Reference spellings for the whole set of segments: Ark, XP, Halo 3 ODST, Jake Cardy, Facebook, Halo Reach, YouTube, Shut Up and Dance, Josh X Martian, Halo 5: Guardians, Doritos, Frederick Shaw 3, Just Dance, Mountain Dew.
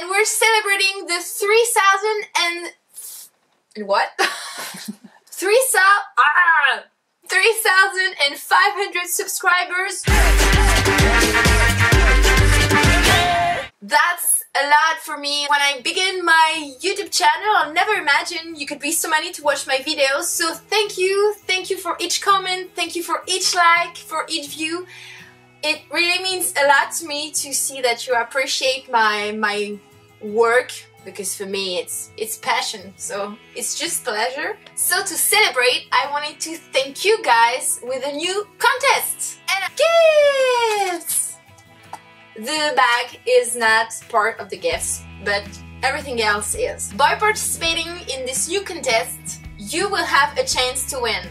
and we're celebrating the 3,000 and what? 3,500 subscribers. That's a lot for me. When I begin my YouTube channel, I'll never imagine you could be so many to watch my videos. So thank you. Thank you for each comment. Thank you for each like, for each view. It really means a lot to me to see that you appreciate my work, because for me it's passion, so it's just pleasure. So to celebrate, I wanted to thank you guys with a new contest and gifts! The bag is not part of the gifts, but everything else is. By participating in this new contest, you will have a chance to win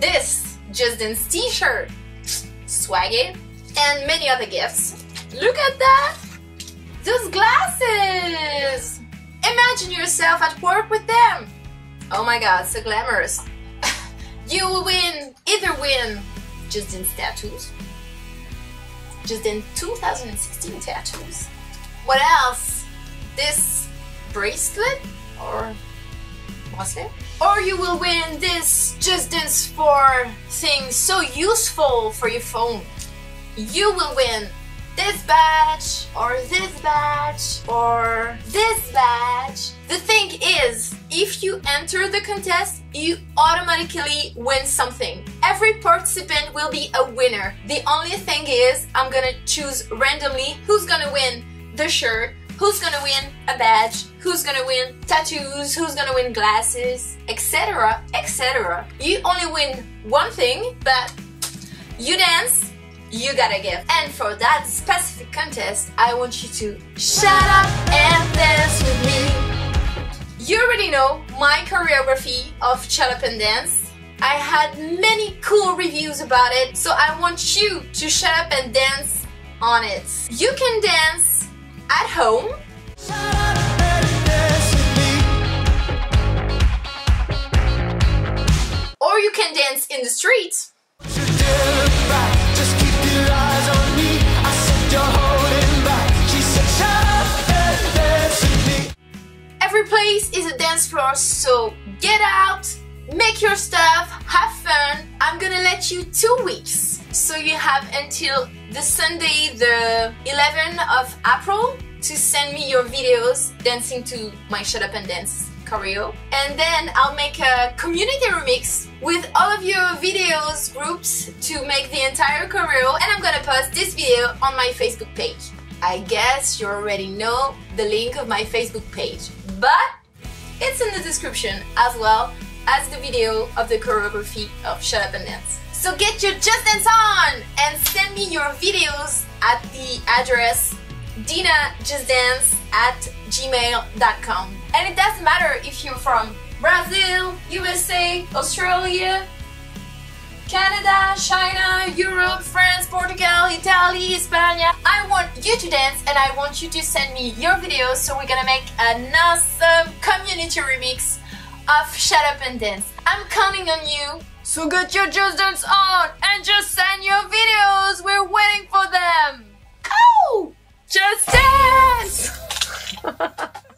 this Just Dance t-shirt, swaggy, and many other gifts. Look at that! Those glasses! Imagine yourself at work with them! Oh my god, so glamorous! You will win! Either win Just Dance tattoos, Just Dance 2016 tattoos. What else? This bracelet or bracelet? Or you will win this Just Dance 4 thing so useful for your phone. You will win this badge, or this badge, or this badge. The thing is, if you enter the contest, you automatically win something. Every participant will be a winner. The only thing is, I'm gonna choose randomly who's gonna win the shirt, who's gonna win a badge, who's gonna win tattoos, who's gonna win glasses, etc, etc. You only win one thing, but you dance, you got a gift. And for that specific contest, I want you to shut up and dance with me. You already know my choreography of Shut Up and Dance. I had many cool reviews about it, so I want you to shut up and dance on it. You can dance at home. Shut up and dance with me. Or you can dance in the street. Place is a dance floor, so get out, make your stuff, have fun. I'm gonna let you 2 weeks, so you have until the Sunday the 11th of April to send me your videos dancing to my Shut Up and Dance choreo, and then I'll make a community remix with all of your videos groups to make the entire choreo, and I'm gonna post this video on my Facebook page. I guess you already know the link of my Facebook page, but it's in the description as well as the video of the choreography of Shut Up and Dance. So get your Just Dance on and send me your videos at the address dinajustdance@gmail.com. And it doesn't matter if you're from Brazil, USA, Australia, Canada, China, Europe, France, Portugal, Italy, España. I want you to dance and I want you to send me your videos, so we're gonna make an awesome community remix of Shut Up and Dance. I'm counting on you, so get your Just Dance on and just send your videos, we're waiting for them! Oh! Just dance!